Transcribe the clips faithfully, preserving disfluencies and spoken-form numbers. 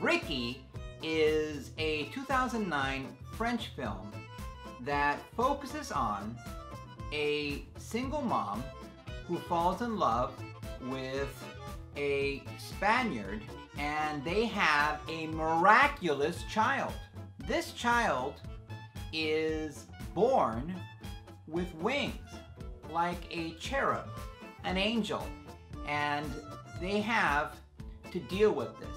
Ricky is a two thousand nine French film that focuses on a single mom who falls in love with a Spaniard, and they have a miraculous child. This child is born with wings like a cherub, an angel, and they have to deal with this.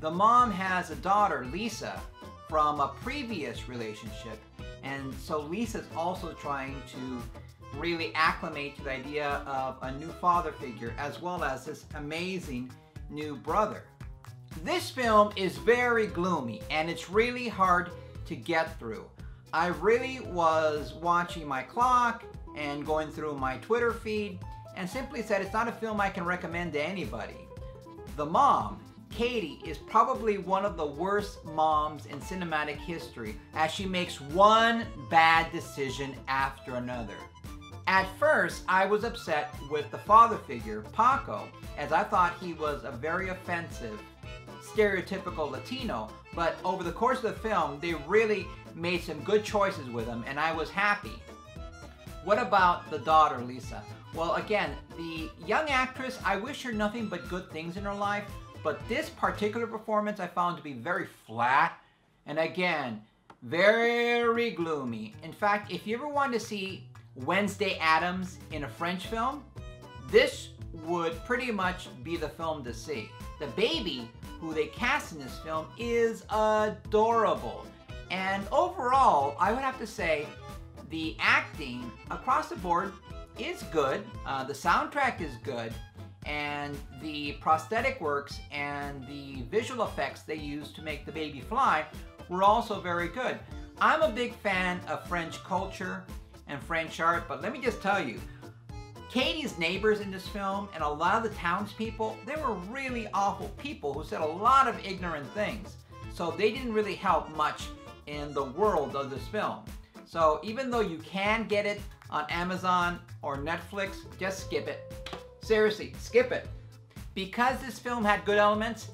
The mom has a daughter, Lisa, from a previous relationship, and so Lisa's also trying to really acclimate to the idea of a new father figure as well as this amazing new brother. This film is very gloomy and it's really hard to get through. I really was watching my clock and going through my Twitter feed and simply said it's not a film I can recommend to anybody. The mom, Katie, is probably one of the worst moms in cinematic history as she makes one bad decision after another. At first, I was upset with the father figure, Paco, as I thought he was a very offensive, stereotypical Latino, but over the course of the film, they really made some good choices with him, and I was happy. What about the daughter, Lisa? Well, again, the young actress, I wish her nothing but good things in her life, but this particular performance I found to be very flat, and again, very gloomy. In fact, if you ever wanted to see Wednesday Addams in a French film, this would pretty much be the film to see. The baby who they cast in this film is adorable, and overall I would have to say the acting across the board is good, uh, the soundtrack is good, and the prosthetic works and the visual effects they used to make the baby fly were also very good. I'm a big fan of French culture and French art, but let me just tell you, Katie's neighbors in this film and a lot of the townspeople, they were really awful people who said a lot of ignorant things. So they didn't really help much in the world of this film. So even though you can get it on Amazon or Netflix, just skip it. Seriously, skip it. Because this film had good elements,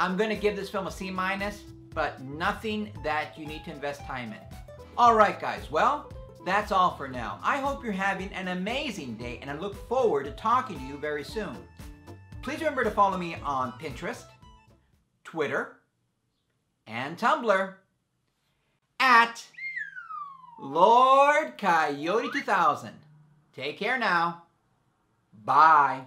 I'm gonna give this film a C minus, but nothing that you need to invest time in. All right, guys, well, that's all for now. I hope you're having an amazing day, and I look forward to talking to you very soon. Please remember to follow me on Pinterest, Twitter, and Tumblr at Lord Coyote two thousand. Take care now. Bye.